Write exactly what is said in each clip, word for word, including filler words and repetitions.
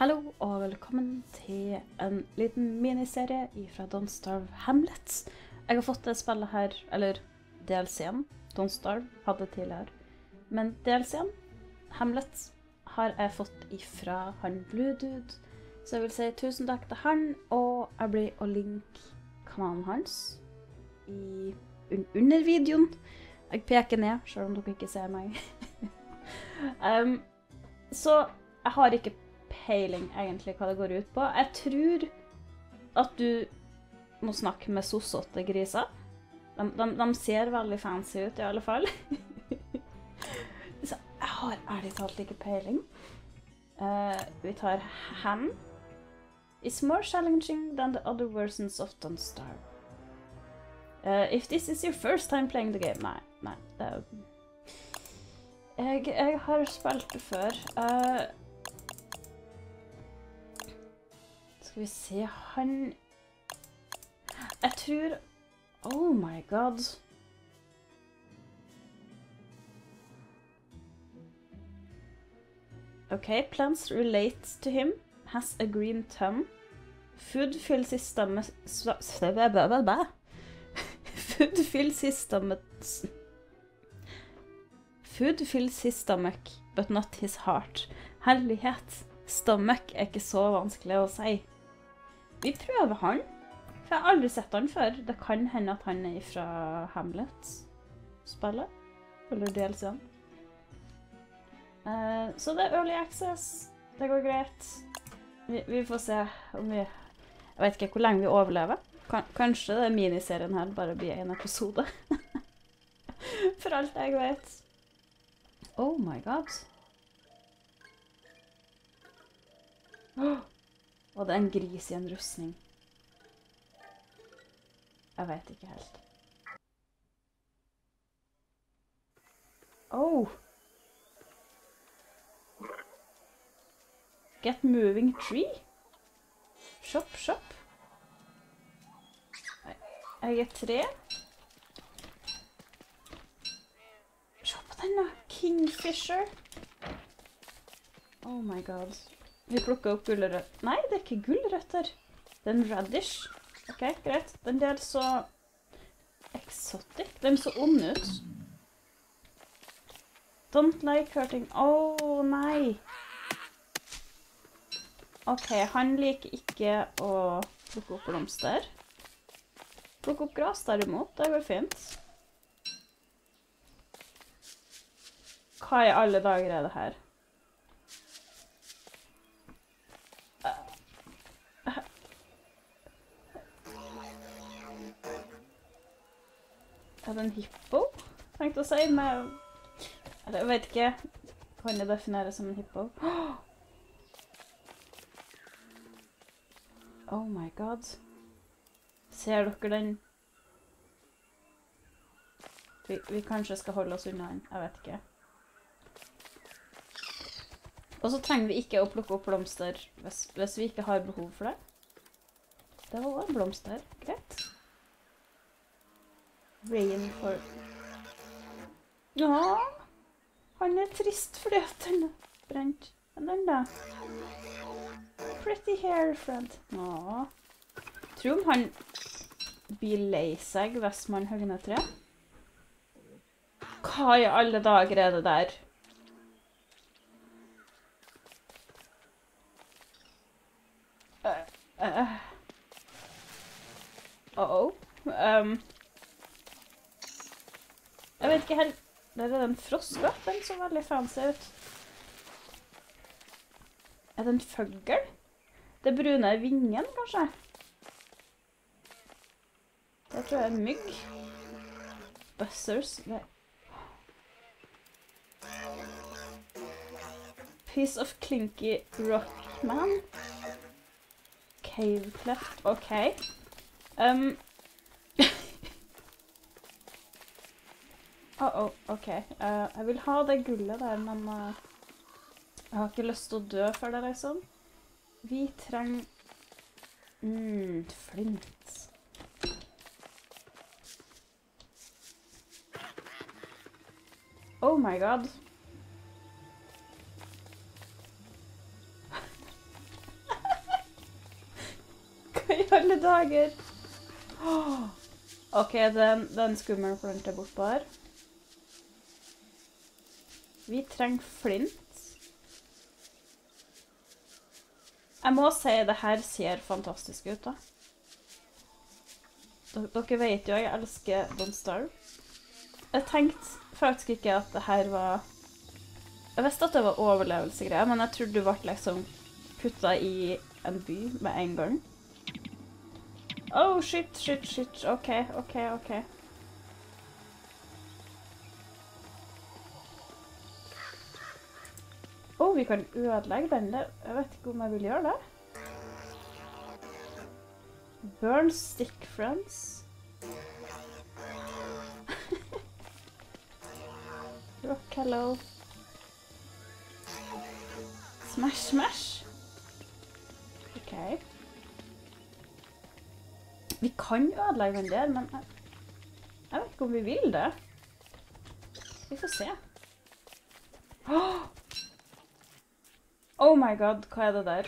Hallo og velkommen til en liten miniserie fra Don't Starve Hamlet. Jeg har fått det spillet her, eller D L C-en, Don't Starve hadde det tidligere. Men D L C-en, Hamlet, har jeg fått ifra Han Blue Dude. Så jeg vil si tusen takk til han, og jeg blir å linke kanalen hans i, un under videoen. Jeg peker ned, selv om dere ikke ser meg. um, så jeg har ikke peiling egentlig hva det går ut på. Jeg tror at du må snakke med sossåtte griser. De, de, de ser veldig fancy ut i alle fall. Så jeg har ærlig talt ikke peiling. Uh, vi tar Han. It's more challenging than the other versions of Don't Starve. Uh, if this is your first time playing the game. Nei, nei. Det er jo... Jeg, jeg har spilt det før. Uh, Skal vi se, han... Jeg tror... Oh my god. Okay, plants relate to him. Has a green thumb. Food fills his stomach... Food fills his stomach... Food fills his stomach, but not his heart. Herlighet. Stomach er ikke så vanskelig å si. Vi prøver han, for jeg har aldri sett han før. Det kan hende at han er fra Hamlet-spillet, eller D L C-en. Uh, så det er early access, det går greit. Vi, vi får se om vi... Jeg vet ikke hvor lenge vi overlever. Kan, kanskje det miniserien her bare blir en episode. For alt jeg vet. Oh my god. Åh! Og det er en gris i en rustning. Jeg vet ikke helt. Oh! Get moving tree? Shop, shop. Jeg er tre. Se på denne kingfisher. Oh my god. Vi plukker opp gulrøtter. Nei, det er ikke gulrøtter. Det er en radish. Ok, greit. Den der så eksotisk. Den så ond ut. Don't like hurting. Åh, oh, nei. Ok, han liker ikke å plukke opp blomster. Plukke opp gras derimot, det går fint. Hva i alle dager er det her? Er det en hippo? Tenkte å si, men jeg vet ikke. Kan det defineres som en hippo? Oh my god. Ser dere den? Vi, vi kanskje skal holde oss unna den, jeg vet ikke. Og så trenger vi ikke å plukke opp blomster hvis, hvis vi ikke har behov for det. Det var en blomster, greit. Rain for... Ja, han er trist fordi at han er brent. Men den da. Pretty hair, friend. Ja. Tror om han blir lei seg hvis man høgner tre. Hva i alle dager er det der? Uh, uh. Uh-oh. Um... Jeg vet ikke helt... Der er den frostgrappen som så veldig fancy ut. Er det en føggel? Det brune vingen, kanskje? Det tror jeg er en mygg. Buzzers. Piece of Clinky Rockman. Cave cleft. Ok. Um... Åh, oh, ok. Uh, jeg vil ha det gullet der, men uh, jeg har ikke lyst til å dø for det, liksom. Vi trenger... Mm, flint. Oh my god. dager. Oh. Ok, den, den skummel planter bort på her. Vi trenger flint. Jeg må si det her ser fantastisk ut da. Dere vet jo, jeg elsker Don't Starve. Jeg tenkte faktisk ikke at det her var... Jeg visste at det var overlevelsegreier, men jeg trodde du ble liksom puttet i en by med en gang. Oh, shit, shit, shit. Ok, ok, ok. Åh, oh, vi kan ødelegge den der. Jeg vet ikke om jeg vil gjøre det. Burn stick friends. Rock hello. Smash smash. Ok. Vi kan ødelegge den der, men jeg, jeg vet ikke om vi vil det. Vi får se. Åh! Oh my god, hva er det der?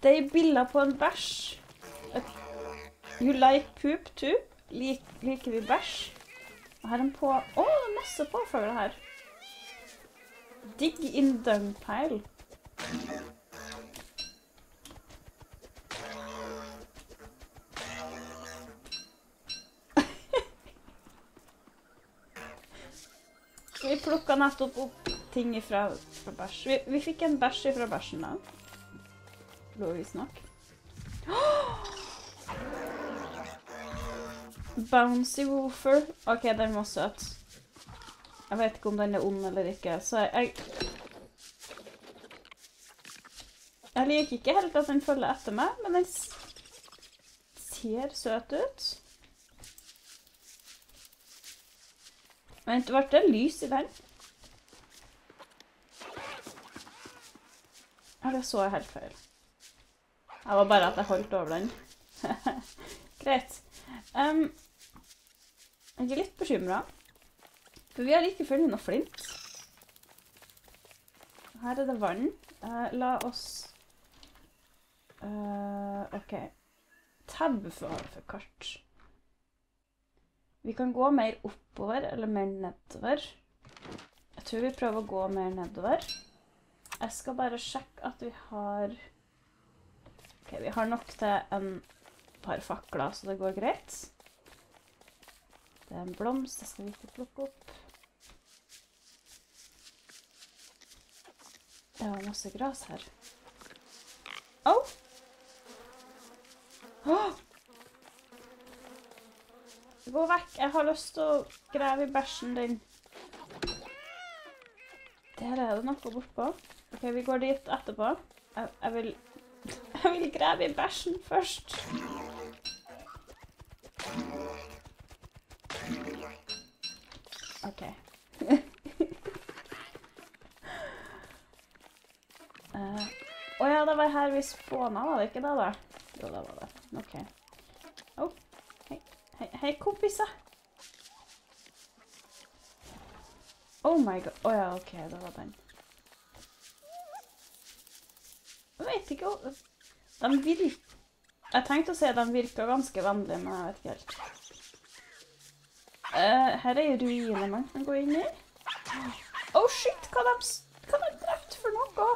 Det er bilder på en bæsj. You like poop too? Lik, liker vi bæsj? Og her er en på... Åh, oh, det er masse påfølger her. Dig in dung pile. Vi plukket nettopp opp ting fra, fra bæsj. Vi, vi fikk en bæsj fra bæsjen da. Lovis nok. Bouncy woofer. Ok, den var søt. Jeg vet ikke om den er ond eller ikke, så jeg... Jeg liker ikke helt at den følger etter meg, men den ser søt ut. Men det ble lys i den. Eller så jeg helt feil. Det var bare at jeg holdt over den. Greit. Um, jeg er litt bekymret. For vi har like før noe flint. Her er det vann. Uh, la oss... Uh, ok. Tab for, for kart. Vi kan gå mer oppover, eller mer nedover. Jeg tror vi prøver å gå mer nedover. Jeg skal bare sjekke at vi har... Ok, vi har nok til en par fakler, så det går greit. Det er en blomst, det skal vi ikke plukke opp. Det var masse gras her. Au! Åh! Gå vekk, jeg har lyst til å grave i bæsjen din. Der er det noe bortpå. Ok, vi går dit etterpå. Jeg, jeg vil... Jeg vil grave i bæsjen først. Ok. uh, Åja, det var her vi spåna, var det ikke det da? Jo, det var det. Ok. Oh, hei, hei, hei kompisa. Oh my god. Åja, ok, det var den. Jeg vet ikke om... De virker... Jeg tenkte å si at de virker ganske vennlige, men jeg vet ikke helt. Uh, her er jo ruiner man kan gå inn i. Oh shit, hva de... Hva de drept for noe?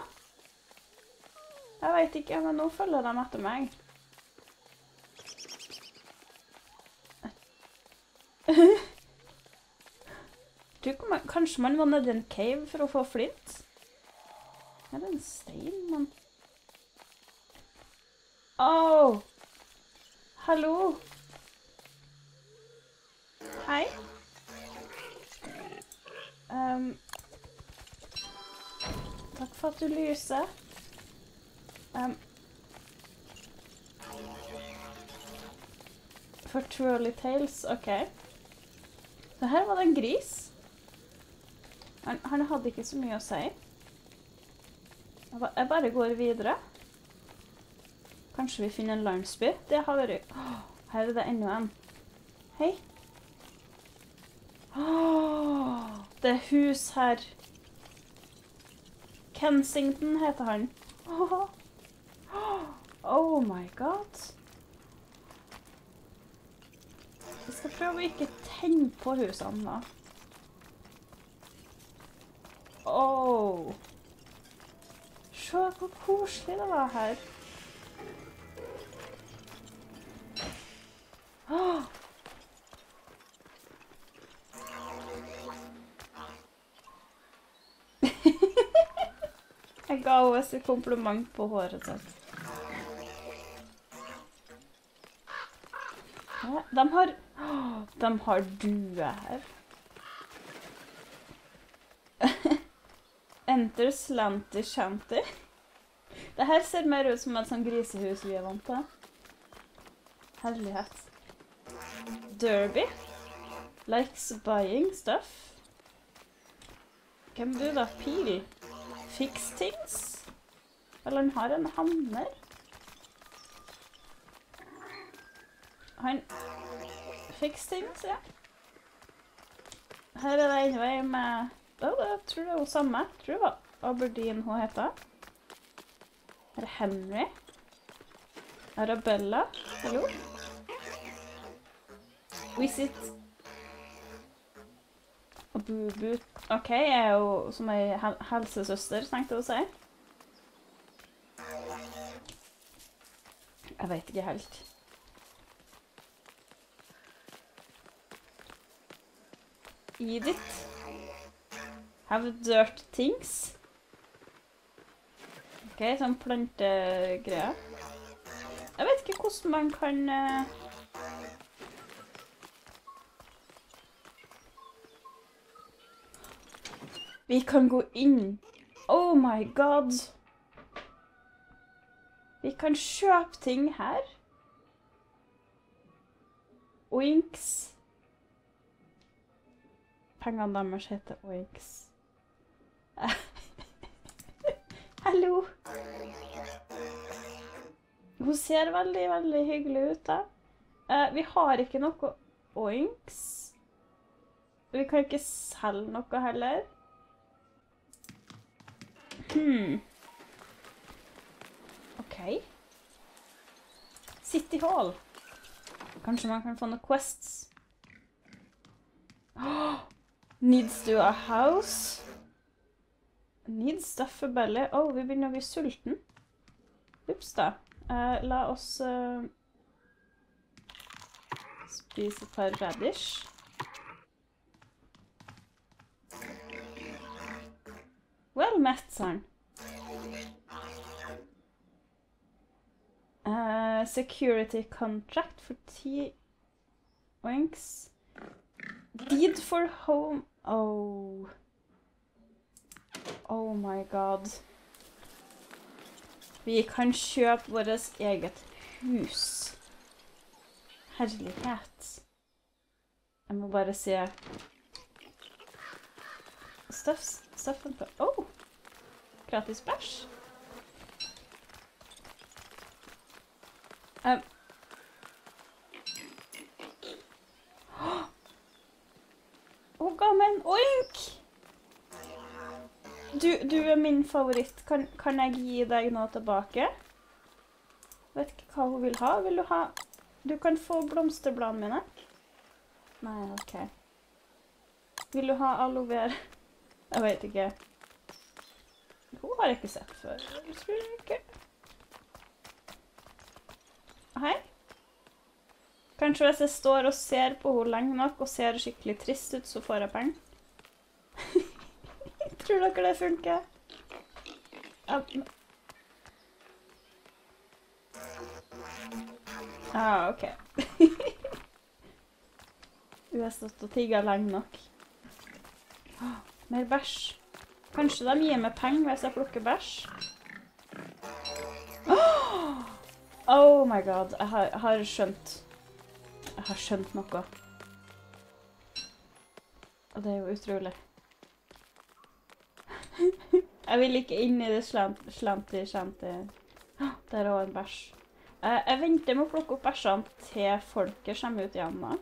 Jeg vet ikke, men nå følger de etter meg. Kanskje man var nede i en cave for å få flint? Er det en stein, man... Åh! Oh. Hallo! Hei! Um. Takk for at du lyser. Um. For Twirly Tales, ok. Det her var det en gris. Han, han hadde ikke så mye å si. Jeg, ba, jeg bare går videre. Kanskje vi finner en landsby? Det har vært... Åh, her er det enda en. Hei. Åh, det er hus her. Kensington heter han. Åh, Oh my god. Jeg skal prøve å ikke tenne på husene da. Åh. Se hvor koselig det var her. Åh. Jeg ga henne et kompliment på håret sitt. De har, de har due her. Enter slanty shanty. Dette ser mer ut som et sånn grisehus vi er vant til. Herlighet. Derby. Likes buying stuff. Hvem du da? Pil. Fix things. Eller han har en hammer. Han... Fix things, ja. Her er det en vei med... Åh, jeg tror det er hun samme. Jeg tror det var Aberdeen hun heter. Her er Henry. Arabella. Hallo. Visit. Bubu. Ok, jeg er jo som en hel helsesøster, tenkte jeg å si. Jeg vet ikke helt. Edith. Have dirt things. Ok, sånn plantegreier. Jeg vet ikke hvordan man kan... Vi kan gå inn. Oh my god. Vi kan kjøpe ting her. Oinks. Pengene deres heter Oinks. Hallo. Hun ser veldig, veldig hyggelig ut da. Uh, vi har ikke noe Oinks. Vi kan ikke selge noe heller. Hmm. Ok. City Hall. Kanskje man kan få noen quests. Åh! Needs to a house. Needs stuff for belly. Åh, oh, vi begynner å bli sulten. Ups da. Uh, la oss uh, spise et par radish. Well met, son. Uh, security contract for ti oinks. Deed for home. Oh. Oh my god. Vi kan kjøpe vårt eget hus. Herlighet. Jeg må bare se. Stuff, stuff and... Oh! Gratis bæsj. Um. Hun ga meg en oink! Du, du er min favoritt. Kan, kan jeg gi deg noe tilbake? Vet ikke hva hun vil ha. Vil du ha... Du kan få blomsterbladene mine. Nei, ok. Vil du ha aloe vera? Jeg vet ikke. Hun har jeg ikke sett før. Jeg tror ikke. Hei. Kanskje hvis jeg står og ser på henne lenge nok, og ser skikkelig trist ut, så får jeg penger. Tror dere det funker? Ah, ok. Du har stått og tigget lenge nok. Åh, mer bæsj. Kanskje de gir meg penger hvis jeg plukker bæsj? Oh my god, jeg har, jeg har skjønt. Jeg har skjønt noe. Og det er jo utrolig. Jeg vil ikke inn i det slanty-slanty. Der er også en bæsj. Jeg venter med å plukke opp bæsjene til folket kommer ut igjen da.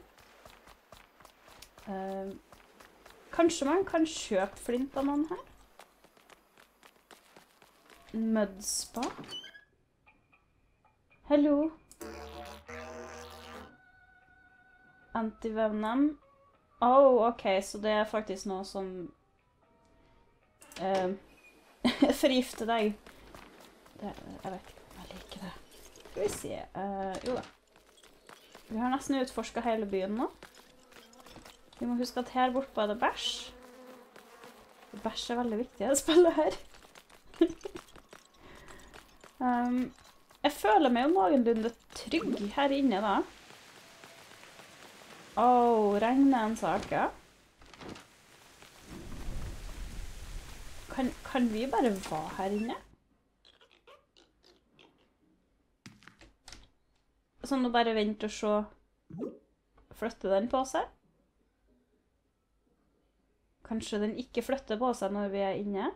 Kanskje man kan kjøpe flint av noen her? Mødspa? Hallo. Antivenom. Oh, ok, så det er faktisk noe som uh, forgifter deg. Det, jeg vet ikke om jeg liker det. Skal vi se. Uh, jo da. Vi har nesten utforsket hele byen nå. Vi må huske at her borte er det bæsj. Bæsj er veldig viktig å spille her. um, jeg føler meg jo noenlunde trygg her inne da. Åh, oh, regner en sak, ja. Kan, kan vi bare være her inne? Sånn å bare vente og se. Flytter den på seg? Kanskje den ikke flytter på seg når vi er inne?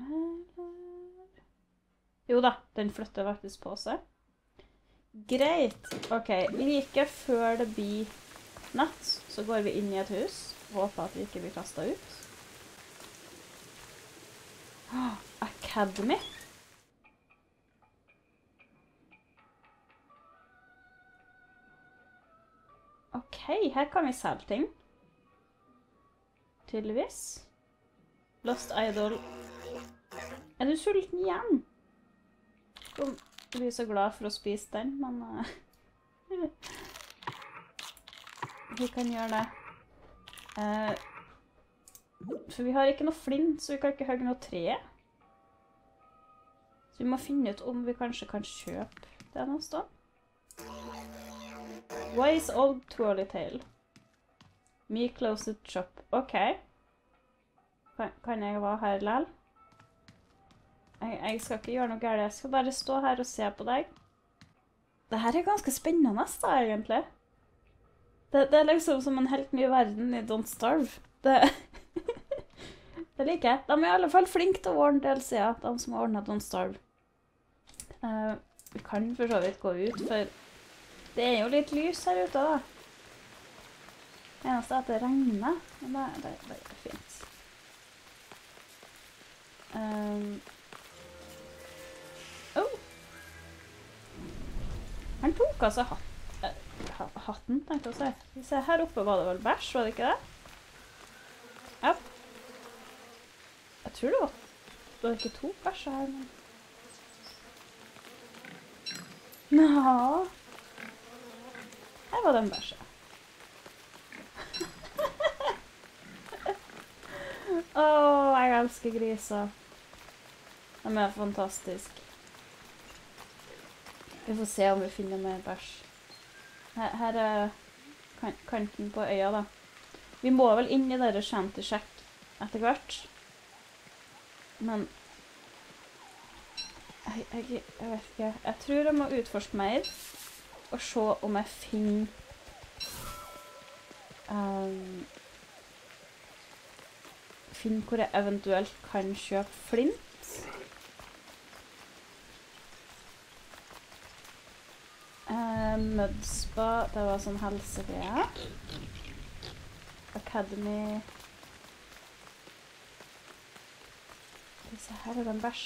Eller... Jo da, den flytter faktisk på seg. Greit! Ok, like før det blir natt, så går vi inn i et hus. Håper at vi ikke blir kastet ut. Oh, Academy! Ok, her kan vi selge ting. Tydeligvis. Lost Idol. Er du sulten igjen? Kom. Jeg blir så glad for å spise den, men uh, vi kan gjøre det. Uh, for vi har ikke noe flint, så vi kan ikke hogge noe tre. Så vi må finne ut om vi kanskje kan kjøpe det noe sted. Wise old twirly tail. Me closed shop. Ok. Kan, kan jeg være her lel? Jeg, jeg skal ikke gjøre noe galt, jeg skal bare stå her og se på deg. Dette er ganske spennende da, egentlig. Det, det er liksom som en helt ny verden i Don't Starve. Det, det liker jeg. De er i alle fall flinke til å ordne D L C-er, de som har ordnet Don't Starve. Uh, vi kan for så vidt gå ut, for det er jo litt lys her ute da. Det eneste er at det regner, men det, det, det er fint. Øhm... Um, Oh. Han tok altså hat eh, ha hatten, tenkte jeg å si. Her oppe var det vel bæsj, var det ikke det? Ja. Jeg tror det var, det var ikke to bæsj her, men... Nå. Her var det en bæsj. Åh, oh, jeg elsker griser. De er fantastiske. Vi får se om vi finner mer bæsj. Her, her er kan kanten på øya da. Vi må vel inn i dere shanty-sjekk etter hvert. Men... Jeg, jeg, jeg vet ikke. Jeg tror jeg må utforske mer. Og se om jeg finner... Um, finner hvor jeg eventuelt kan kjøpe flint. Mødspa, det var sånn helsegreier. Academy. Se her er det en bæsj.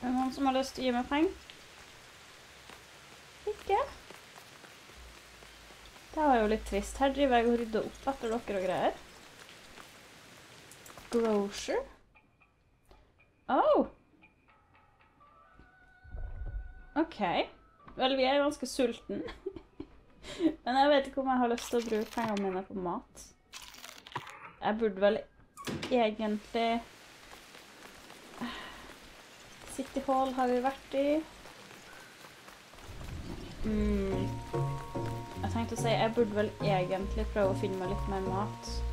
Er det noen som har lyst til å gi meg penger? Ikke? Det var jo litt trist. Her driver jeg og rydder opp etter dere og greier. Grocer. Oh! Ok, vel vi er ganske sulten, men jeg vet ikke om jeg har lyst til å bruke pengene mine på mat. Jeg burde vel egentlig... City Hall har vi vært i. Mm. Jeg tenkte å si, jeg burde vel egentlig prøve å finne meg litt mer mat.